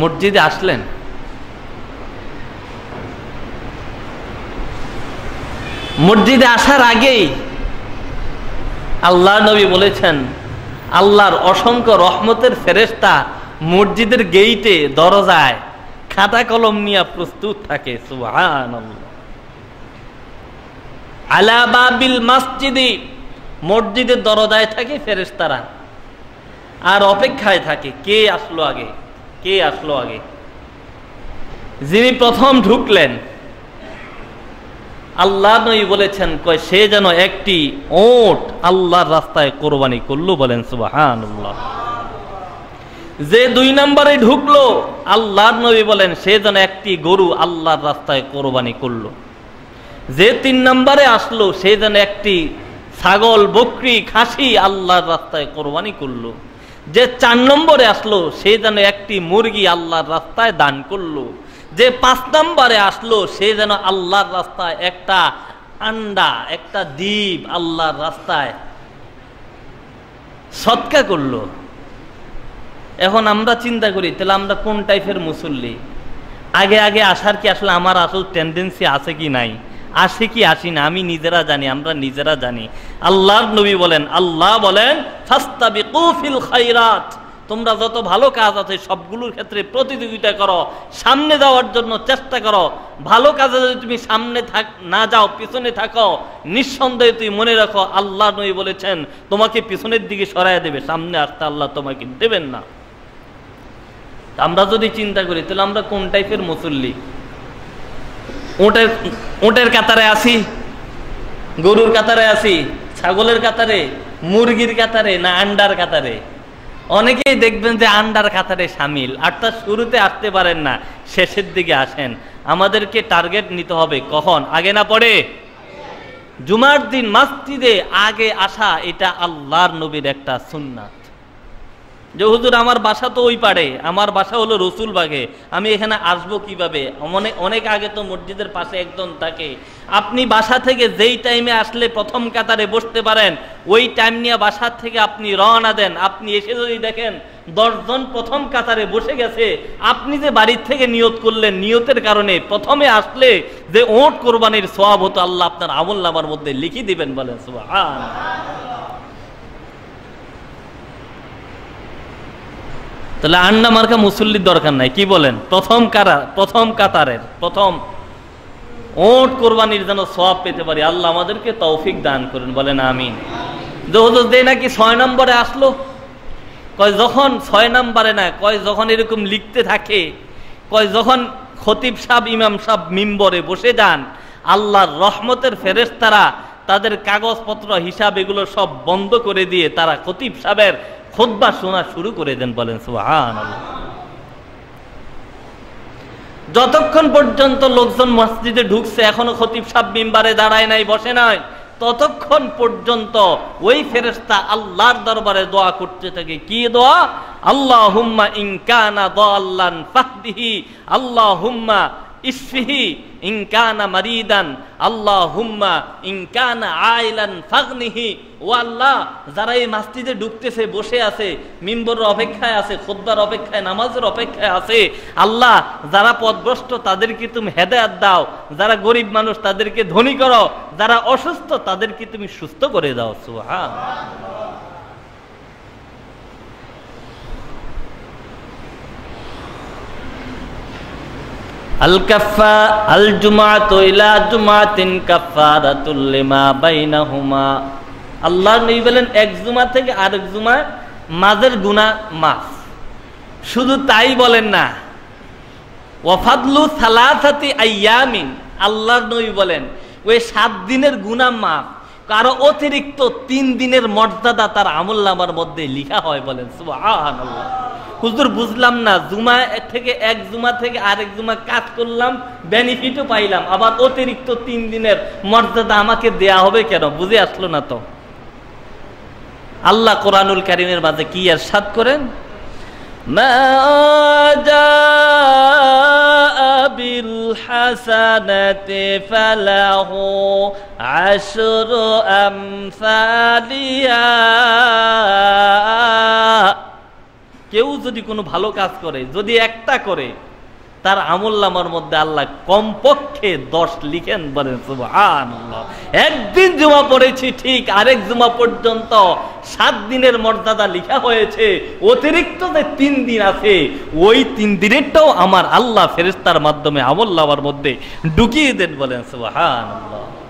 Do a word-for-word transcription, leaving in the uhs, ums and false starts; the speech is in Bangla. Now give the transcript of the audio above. মসজিদে আসলেন, মসজিদে আসার আগেই আল্লাহ নবী বলেছেন আল্লাহর অসংখ্য রহমতের ফেরেশতা মসজিদের গেইটে দরজায় খাতা কলম নিয়ে প্রস্তুত থাকে। সুবহানাল্লাহ। আলা বাবিল মসজিদি, মসজিদের দরজায় থাকে ফেরেশতারা আর অপেক্ষায় থাকে কে আসলো আগে, কে আসলো আগে। যিনি প্রথম ঢুকলেন আল্লাহ নবী বলেছেন কয় সে যেন একটি ওট আল্লাহর রাস্তায় কোরবানি করলো। বলেন সুবহানাল্লাহ। যে দুই নম্বরে ঢুকলো আল্লাহ নবী বলেন সে যেন একটি গরু আল্লাহর রাস্তায় কোরবানি করলো। যে তিন নম্বরে আসলো সে যেন একটি ছাগল, বকরি, খাসি আল্লাহর রাস্তায় কোরবানি করলো। যে চার নম্বরে আসলো সে যেন একটি মুরগি আল্লাহর রাস্তায় দান করলো। যে পাঁচ নম্বরে আসলো সে যেন আল্লাহর রাস্তায় একটা আন্ডা, একটা দ্বীপ আল্লাহর রাস্তায় সৎকা করলো। এখন আমরা চিন্তা করি তাহলে আমরা কোন টাইপের মুসল্লি, আগে আগে আসার কি আসলে আমার আসল টেন্ডেন্সি আছে কি নাই, আসে কি আসি না আমি নিজেরা জানি, আমরা নিজেরা জানি। আল্লাহর নবী বলেন আল্লাহ বলেন ফাসতাবিকু ফিল খায়রাত, তোমরা যত ভালো কাজ আছে সবগুলোর ক্ষেত্রে প্রতিযোগিতা করো, সামনে যাওয়ার জন্য চেষ্টা করো। ভালো কাজে যদি তুমি সামনে থাক না যাও, পিছনে থাকো, নিঃসন্দেহে তুমি মনে রাখো আল্লাহ নবী বলেছেন তোমাকে পিছনের দিকে সরাইয়া দেবে, সামনে আসতে আল্লাহ তোমাকে দেবেন না। আমরা যদি চিন্তা করি তাহলে আমরা কোন টাইপের মুসল্লি, ওটের ওটের কাতারে আছি, গরুর কাতারে আছি, ছাগলের কাতারে, মুরগির কাতারে, না আন্ডার কাতারে? অনেকেই দেখবেন যে আন্ডার কাতারে সামিল, আর তার শুরুতে আসতে পারেন না, শেষের দিকে আসেন। আমাদেরকে টার্গেট নিতে হবে কখন, আগে না পড়ে? জুমার দিন মসজিদে আগে আসা এটা আল্লাহর নবীর একটা সুন্নাত। যে হুজুর আমার বাসা তো ওই পাড়ে, আমার বাসা হলো রসুলবাগে, আমি এখানে আসবো কিভাবে? অনেক অনেক আগে তো মসজিদের পাশে একজন থাকে, আপনি বাসা থেকে যেই টাইমে আসলে প্রথম কাতারে বসতে পারেন ওই টাইম নিয়ে বাসা থেকে আপনি রওনা দেন। আপনি এসে যদি দেখেন দশজন প্রথম কাতারে বসে গেছে, আপনি যে বাড়ির থেকে নিয়ত করলেন, নিয়তের কারণে প্রথমে আসলে যে ওট কোরবানির সওয়াব হতো আল্লাহ আপনার আমল নামার মধ্যে লিখে দিবেন। বলেন সুবহানাল্লাহ। তাহলে আন্ডা মার্কা মুসল্লির দরকার নাই, কি বলেন? প্রথম কারা প্রথম কাতারের প্রথম ওট কোরবানির যেন সওয়াব পেতে পারি, আল্লাহ আমাদেরকে তৌফিক দান করেন। বলেন আমিন। যে নাকি ছয় নম্বরে আসলো, কয় যখন ছয় নম্বরে না, কয় যখন এরকম লিখতে থাকে, কয় যখন খতিব সাহেব, ইমাম সাহেব মিম্বরে বসে যান, আল্লাহর রহমতের ফেরেশতারা তাদের কাগজপত্র, হিসাব এগুলো সব বন্ধ করে দিয়ে তারা খতিব সাহেবের খুতবা শোনা শুরু করে দেন। বলেন সুবহানাল্লাহ। যতক্ষণ পর্যন্ত লোকজন মসজিদে ঢুকছে, এখনো খতিব সাহেব মিম্বারে দাঁড়ায় নাই, বসে নাই, ততক্ষণ পর্যন্ত ওই ফেরেশতা আল্লাহর দরবারে দোয়া করতে থাকে। কি দোয়া? আল্লাহুম্মা ইন কানা দাল্লান ফাহদিহি, আল্লাহুম্মা ইশফিহি ইন কানা মারিদান, আল্লাহুম্মা ইন কানা আইলান ফাগনিহি। ও আল্লাহ, যারা এই মসজিদে ঢুকতেছে, বসে আছে, মিম্বরের অপেক্ষায় আছে, খুতবার অপেক্ষায়, নামাজের অপেক্ষায় আছে, আল্লাহ যারা পথভ্রষ্ট তাদেরকে তুমি হেদায়েত দাও, যারা গরিব মানুষ তাদেরকে ধনী করো, যারা অসুস্থ তাদেরকে তুমি সুস্থ করে দাও। সুবহানাল্লাহ। আল কাফা আল জুমাতু ইলা জুমাতিন কাফারাতুল লিমা বাইনাহুমা। আল্লাহ নবী বলেন এক জুমা থেকে আরেক জুমা মাঝের গুনাহ মাফ। শুধু তাই বলেন না, ওয়া ফাদলু সালাসাতি আইয়ামিন, আল্লাহ নবী বলেন ওই সাত দিনের গুনাহ মাফ, কারো অতিরিক্ত তিন দিনের মর্যাদা তার আমলনামার মধ্যে লিখা হয়। বলেন সুবহানাল্লাহ। হুজুর বুঝলাম না, জুমা থেকে এক জুমা থেকে আরেক জুমা কাজ করলাম, বেনিফিটও পাইলাম, আবার অতিরিক্ত তিন দিনের মর্যাদা আমাকে দেয়া হবে কেন? বুঝে আসলো না তো। আল্লাহ কোরআনুল কারীমের মাঝে কি ইরশাদ করেন, মা জাআ বিল হাসানাতি ফালাহু আশরু আমসালিহা। কেউ যদি কোনো ভালো কাজ করে, যদি একটা করে, তার আমলনামার মধ্যে আল্লাহ কমপক্ষে দশ লিখেন। বলেন সুবহানাল্লাহ। একদিন জুমা পড়েছি ঠিক, আরেক জুমা পর্যন্ত সাত দিনের মর্যাদা লিখা হয়েছে, অতিরিক্ত যে তিন দিন আছে ওই তিন দিনেরটাও আমার আল্লাহ ফেরেশতার মাধ্যমে আমলনামার মধ্যে ঢুকিয়ে দেন। বলেন সুবহানাল্লাহ।